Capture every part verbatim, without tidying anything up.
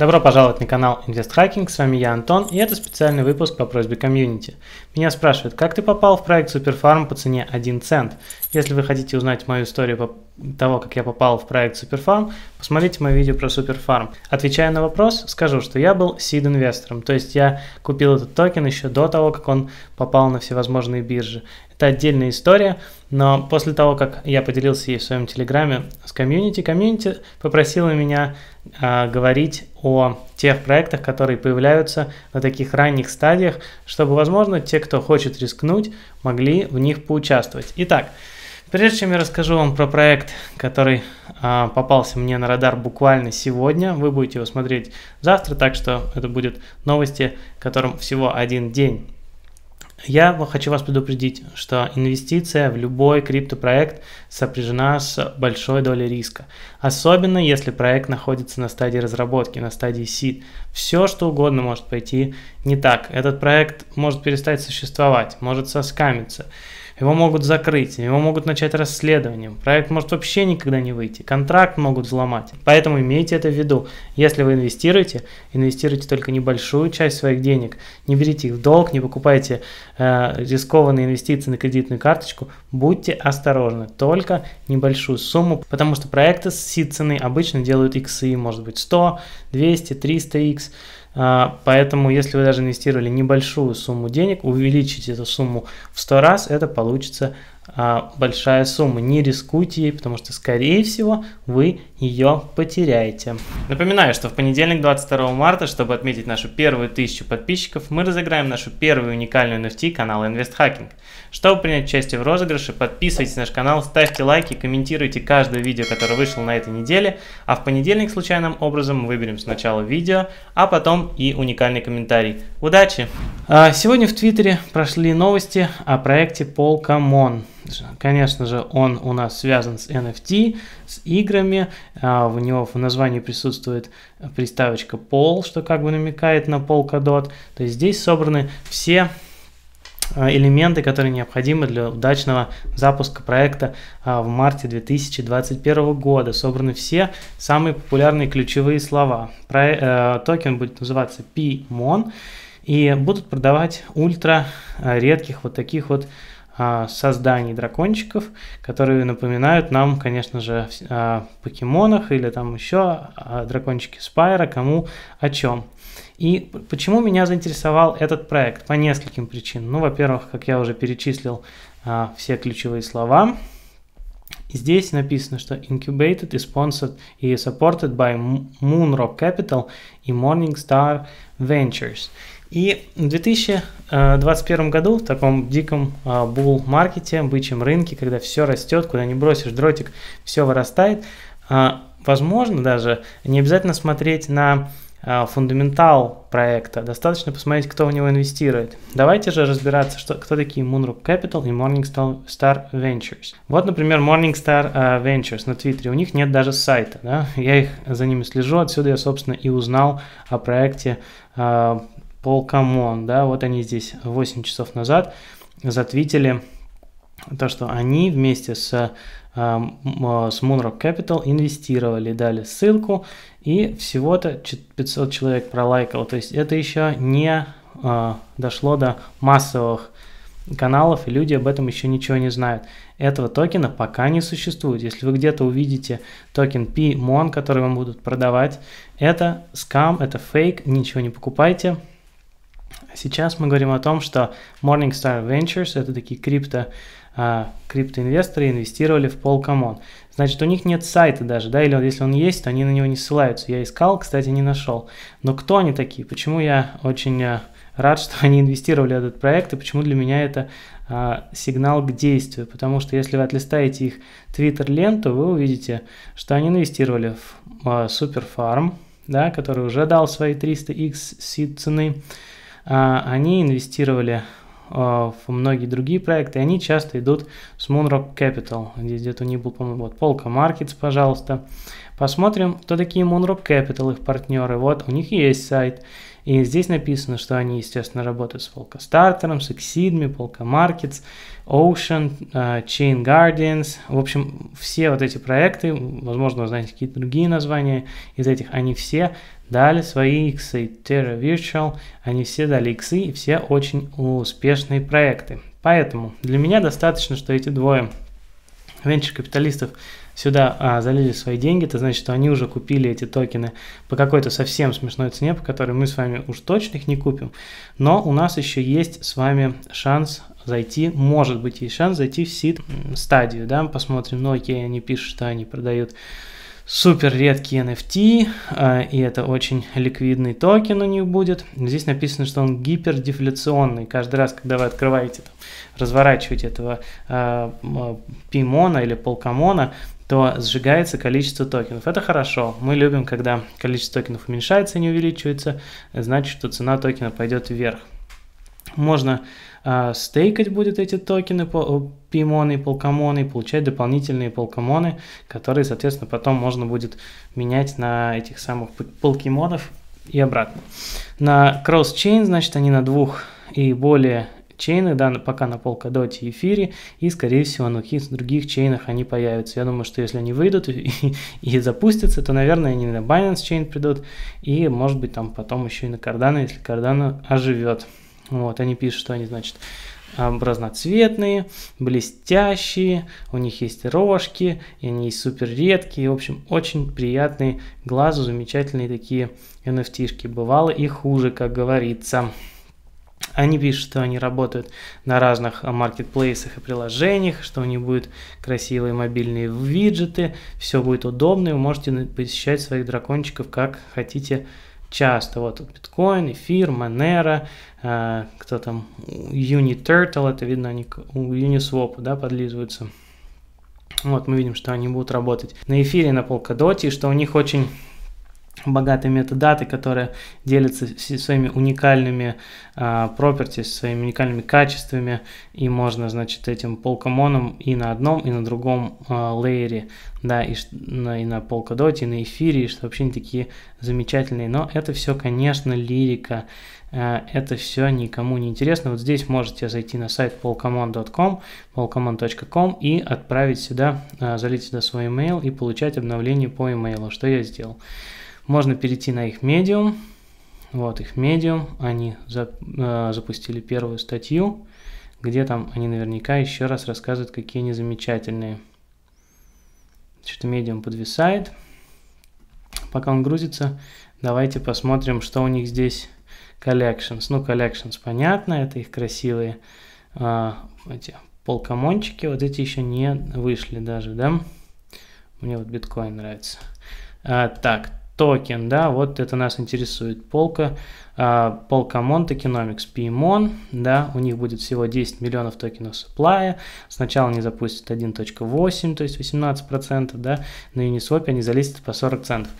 Добро пожаловать на канал Invest Hacking, с вами я, Антон, и это специальный выпуск по просьбе комьюнити. Меня спрашивают, как ты попал в проект Superfarm по цене один цент? Если вы хотите узнать мою историю по того, как я попал в проект Superfarm, посмотрите мое видео про Superfarm. Отвечая на вопрос, скажу, что я был сид-инвестором, то есть я купил этот токен еще до того, как он попал на всевозможные биржи. Это отдельная история, но после того, как я поделился ей в своем телеграме с комьюнити, комьюнити попросила меня э, говорить о тех проектах, которые появляются на таких ранних стадиях, чтобы, возможно, те, кто хочет рискнуть, могли в них поучаствовать. Итак, прежде чем я расскажу вам про проект, который э, попался мне на радар буквально сегодня, вы будете его смотреть завтра, так что это будут новости, которым всего один день. Я хочу вас предупредить, что инвестиция в любой криптопроект сопряжена с большой долей риска, особенно если проект находится на стадии разработки, на стадии сид. Все, что угодно может пойти не так. Этот проект может перестать существовать, может соскамиться, его могут закрыть, его могут начать расследованием, проект может вообще никогда не выйти, контракт могут взломать. Поэтому имейте это в виду. Если вы инвестируете, инвестируйте только небольшую часть своих денег, не берите их в долг, не покупайте э, рискованные инвестиции на кредитную карточку, будьте осторожны, только небольшую сумму, потому что проекты с сид-цены обычно делают иксы, может быть сто, двести, триста икс. Поэтому, если вы даже инвестировали небольшую сумму денег, увеличите эту сумму в сто раз, это получится а, большая сумма. Не рискуйте ей, потому что, скорее всего, вы ее потеряете. Напоминаю, что в понедельник, двадцать второго марта, чтобы отметить нашу первую тысячу подписчиков, мы разыграем нашу первую уникальную эн эф ти канала Invest Hacking. Чтобы принять участие в розыгрыше, подписывайтесь на наш канал, ставьте лайки, комментируйте каждое видео, которое вышло на этой неделе, а в понедельник случайным образом мы выберем сначала видео, а потом и уникальный комментарий. Удачи! Сегодня в Твиттере прошли новости о проекте Polkamon. Конечно же, он у нас связан с эн эф ти, с играми. У него в названии присутствует приставочка Pol, что как бы намекает на Polkadot. То есть здесь собраны все элементы, которые необходимы для удачного запуска проекта в марте две тысячи двадцать первого года. Собраны все самые популярные ключевые слова. Про, э, токен будет называться P-Mon, и будут продавать ультра редких вот таких вот э, созданий дракончиков, которые напоминают нам, конечно же, о покемонах или там еще о дракончике Спайра, кому о чем. И почему меня заинтересовал этот проект? По нескольким причинам. Ну, во-первых, как я уже перечислил а, все ключевые слова. Здесь написано, что incubated, sponsored и supported by Moonrock Capital и Morningstar Ventures. И в две тысячи двадцать первом году, в таком диком булл-маркете, бычьем рынке, когда все растет, куда не бросишь дротик, все вырастает, а, возможно даже не обязательно смотреть на фундаментал проекта, достаточно посмотреть, кто в него инвестирует. Давайте же разбираться, что, кто такие Moonrock Capital и Morningstar Ventures. Вот, например, Morningstar uh, Ventures на Твиттере, у них нет даже сайта, да? Я их, за ними слежу, отсюда я, собственно, и узнал о проекте uh, Polkamon, да? Вот они здесь восемь часов назад затвитили то, что они вместе с с Moonrock Capital инвестировали, дали ссылку, и всего-то пятьсот человек пролайкало, то есть это еще не э, дошло до массовых каналов, и люди об этом еще ничего не знают. Этого токена пока не существует. Если вы где-то увидите токен P-Mon, который вам будут продавать, это скам, это фейк, ничего не покупайте. Сейчас мы говорим о том, что Morningstar Ventures, это такие крипто криптоинвесторы, инвестировали в Polkamon. Значит, у них нет сайта даже, да, или если он есть, то они на него не ссылаются. Я искал, кстати, не нашел. Но кто они такие? Почему я очень рад, что они инвестировали в этот проект, и почему для меня это а, сигнал к действию? Потому что если вы отлистаете их твиттер-ленту, вы увидите, что они инвестировали в а, Superfarm, да, который уже дал свои триста икс сид цены. А, они инвестировали в многие другие проекты, и они часто идут с Moonrock Capital. Здесь где-то не был, по-моему, вот Polkamarkets, пожалуйста. Посмотрим, кто такие Moonrock Capital, их партнеры. Вот, у них есть сайт, и здесь написано, что они, естественно, работают с Polkastarter, с Exeedme, Polkamarkets, Ocean, Chain Guardians. В общем, все вот эти проекты, возможно, вы знаете какие-то другие названия из этих, они все дали свои иксы. Terra Virtual, они все дали иксы, и все очень успешные проекты. Поэтому для меня достаточно, что эти двое венчур-капиталистов сюда а, залили свои деньги. Это значит, что они уже купили эти токены по какой-то совсем смешной цене, по которой мы с вами уж точно их не купим. Но у нас еще есть с вами шанс зайти, может быть, есть шанс зайти в сид-стадию. Да? Посмотрим, ну окей, они пишут, что они продают супер редкий эн эф ти, э, и это очень ликвидный токен у них будет. Здесь написано, что он гипердефляционный. Каждый раз, когда вы открываете, там, разворачиваете этого э, пимона или полкамона, то сжигается количество токенов. Это хорошо. Мы любим, когда количество токенов уменьшается, не увеличивается, значит, что цена токена пойдет вверх. Можно э, стейкать будет эти токены по пимоны, полкамоны, и получать дополнительные полкамоны, которые, соответственно, потом можно будет менять на этих самых полкимонов и обратно. На кросс-чейн, значит, они на двух и более чейны, да, пока на Polkadot и эфире, и, скорее всего, на каких-то других чейнах они появятся. Я думаю, что если они выйдут и, и запустятся, то, наверное, они на Binance чейн придут, и, может быть, там потом еще и на Cardano, если Cardano оживет. Вот, они пишут, что они, значит, разноцветные, блестящие, у них есть рожки, и они есть супер редкие, в общем, очень приятные глазу, замечательные такие эн эф ти-шки. Бывало и хуже, как говорится. Они пишут, что они работают на разных маркетплейсах и приложениях, что у них будут красивые мобильные виджеты, все будет удобно, и вы можете посещать своих дракончиков как хотите часто. Вот биткоин, эфир, Monero, э, кто там, Uniturtle, это видно, они к Uniswap, да, подлизываются. Вот мы видим, что они будут работать на эфире, на Polkadot, и что у них очень богатые метадаты, которые делятся своими уникальными properties, э, своими уникальными качествами, и можно, значит, этим полкамоном и на одном, и на другом э, лейере, да, и, и на Polkadot, и на эфире, и что вообще они такие замечательные. Но это все, конечно, лирика, э, это все никому не интересно. Вот здесь можете зайти на сайт polkamon точка ком, polkamon точка ком, и отправить сюда, э, залить сюда свой email и получать обновления по имейлу, что я сделал. Можно перейти на их медиум, вот их медиум, они за, э, запустили первую статью, где там они наверняка еще раз рассказывают, какие они замечательные. Что-то медиум подвисает, пока он грузится, давайте посмотрим, что у них здесь collections. Ну, collections, понятно, это их красивые э, эти полкамончики, вот эти еще не вышли даже, да? Мне вот биткоин нравится. А, так, токен, да, вот это нас интересует. Полка, Polkamon, Tokenomics, Pimon, да, у них будет всего десять миллионов токенов supply. Сначала они запустят один точка восемь, то есть восемнадцать процентов, да, на Uniswap они залистят по сорок центов.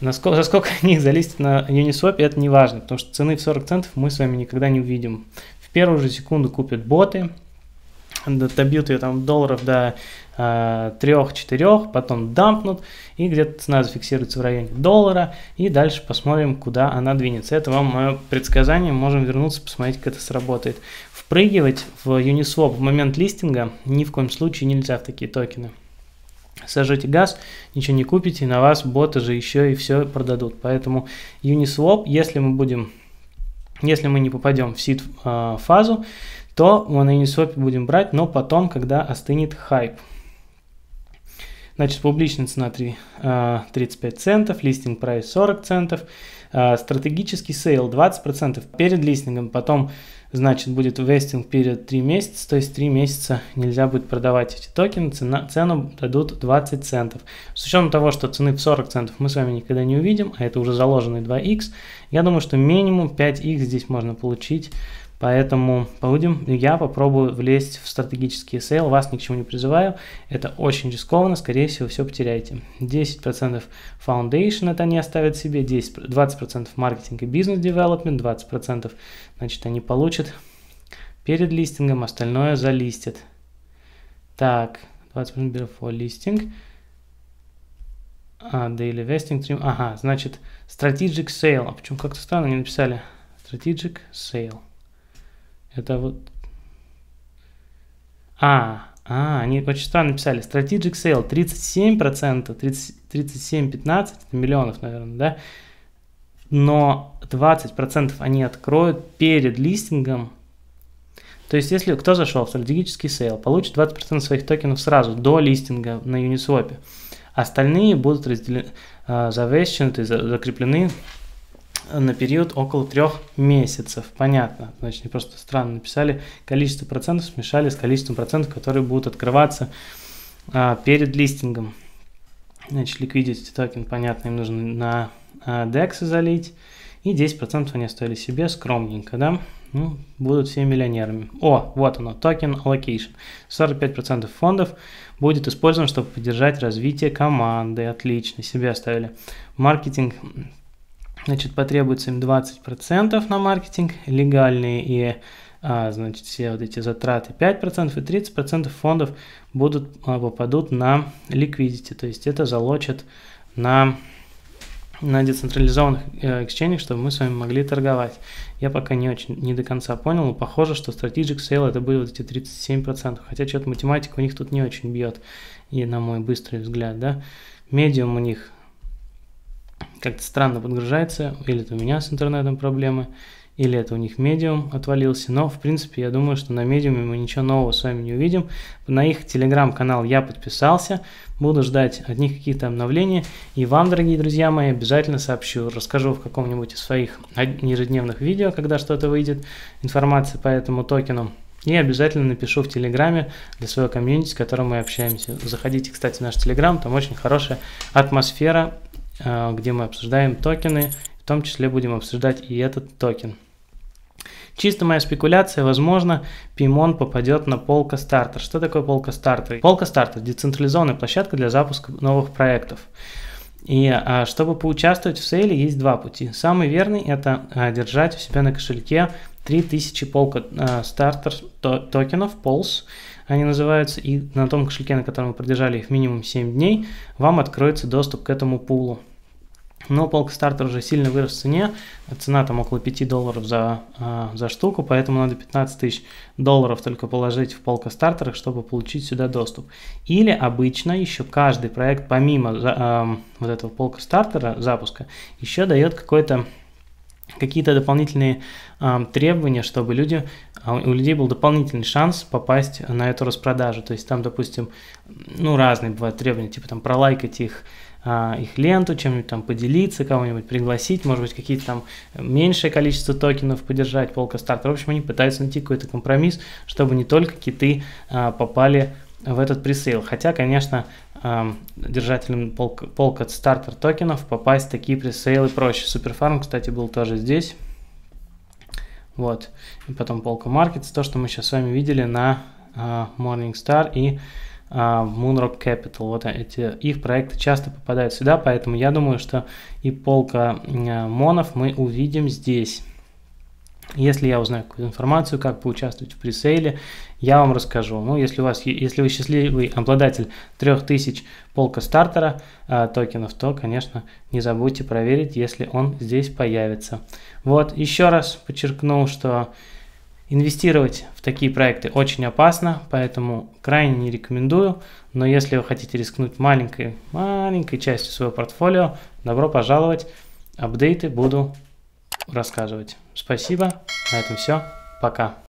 Насколько, за сколько они залистят на Uniswap, это не важно, потому что цены в сорок центов мы с вами никогда не увидим. В первую же секунду купят боты, добьют ее там долларов до трёх-четырёх, потом дампнут, и где-то цена зафиксируется в районе доллара, и дальше посмотрим, куда она двинется. Это вам мое предсказание, можем вернуться, посмотреть, как это сработает. Впрыгивать в Uniswap в момент листинга ни в коем случае нельзя в такие токены. Сожжете газ, ничего не купите, и на вас боты же еще и все продадут. Поэтому Uniswap, если мы будем, если мы не попадем в сид-фазу, то мы на Uniswap будем брать, но потом, когда остынет хайп. Значит, публичная цена тридцать пять центов, листинг прайс сорок центов, стратегический сейл двадцать процентов перед листингом, потом, значит, будет вестинг перед три месяца, то есть три месяца нельзя будет продавать эти токены, цена, цену дадут двадцать центов. С учетом того, что цены в сорок центов мы с вами никогда не увидим, а это уже заложенные два икс, я думаю, что минимум пять икс здесь можно получить. Поэтому будем, я попробую влезть в стратегический сейл, вас ни к чему не призываю, это очень рискованно, скорее всего, все потеряете. десять процентов foundation это они оставят себе, десять, двадцать процентов маркетинг и бизнес-девелопмент, двадцать процентов, значит, они получат перед листингом, остальное залистят. Так, двадцать процентов before listing. А, daily vesting, trim, ага, значит, strategic sale, а почему как-то странно они написали, strategic sale. Это вот... А, а, они очень странно написали. Strategic Sale тридцать семь процентов, тридцать семь пятнадцать миллионов, наверное, да? но двадцать процентов они откроют перед листингом. То есть, если кто зашел в стратегический сейл, получит двадцать процентов своих токенов сразу до листинга на Uniswap. Остальные будут разделены, завещены, закреплены на период около трех месяцев. Понятно. Значит, не просто странно написали. Количество процентов смешали с количеством процентов, которые будут открываться а, перед листингом. Значит, liquidity токен, понятно, им нужно на а, дексы залить. И десять процентов они оставили себе скромненько, да? Ну, будут все миллионерами. О, вот оно, токен allocation. сорок пять процентов фондов будет использован, чтобы поддержать развитие команды. Отлично, себе оставили. Маркетинг, значит, потребуется им двадцать процентов на маркетинг. Легальные и, а, значит, все вот эти затраты пять процентов. И тридцать процентов фондов будут, а, попадут на liquidity. То есть это залочат на... на децентрализованных эксчейнах, чтобы мы с вами могли торговать. Я пока не очень, не до конца понял, но похоже, что Strategic Sale это были вот эти тридцать семь процентов, хотя что-то математика у них тут не очень бьет, и на мой быстрый взгляд, да. Medium у них как-то странно подгружается, или это у меня с интернетом проблемы, или это у них Medium отвалился, но в принципе я думаю, что на Medium мы ничего нового с вами не увидим. На их телеграм-канал я подписался, буду ждать от них какие-то обновления, и вам, дорогие друзья мои, обязательно сообщу, расскажу в каком-нибудь из своих ежедневных видео, когда что-то выйдет, информация по этому токену, и обязательно напишу в телеграме для своего комьюнити, с которым мы общаемся. Заходите, кстати, в наш телеграм, там очень хорошая атмосфера, где мы обсуждаем токены. В том числе будем обсуждать и этот токен. Чисто моя спекуляция, возможно, Пимон попадет на Polkastarter. Что такое Polkastarter? Polkastarter – децентрализованная площадка для запуска новых проектов. И а, чтобы поучаствовать в сейле, есть два пути. Самый верный – это а, держать у себя на кошельке три тысячи Polkastarter то, токенов, Pols, они называются, и на том кошельке, на котором вы продержали их минимум семь дней, вам откроется доступ к этому пулу. Но Polkastarter уже сильно вырос в цене, цена там около пяти долларов за, э, за штуку, поэтому надо пятнадцать тысяч долларов только положить в Polkastarter, чтобы получить сюда доступ. Или обычно еще каждый проект, помимо э, вот этого Polkastarter запуска, еще дает какой-то... какие-то дополнительные э, требования, чтобы люди, у людей был дополнительный шанс попасть на эту распродажу. То есть там, допустим, ну разные бывают требования, типа там пролайкать их, э, их ленту, чем-нибудь там поделиться, кого-нибудь пригласить, может быть, какие-то там меньшее количество токенов поддержать, Polkastarter. В общем, они пытаются найти какой-то компромисс, чтобы не только киты э, попали в этот пресейл. Хотя, конечно, держателям Polkastarter токенов попасть в такие пресейлы проще. Superfarm, кстати, был тоже здесь. Вот. И потом Polkamarkets, то, что мы сейчас с вами видели на uh, Morningstar и uh, Moonrock Capital. Вот эти их проекты часто попадают сюда, поэтому я думаю, что и Polkamon мы увидим здесь. Если я узнаю какую-то информацию, как поучаствовать в пресейле, я вам расскажу. Ну, если у вас, если вы счастливый обладатель трёх тысяч Polkastarter э, токенов, то, конечно, не забудьте проверить, если он здесь появится. Вот, еще раз подчеркну, что инвестировать в такие проекты очень опасно, поэтому крайне не рекомендую. Но если вы хотите рискнуть маленькой, маленькой частью своего портфолио, добро пожаловать. Апдейты буду рассказывать. Спасибо. На этом все. Пока.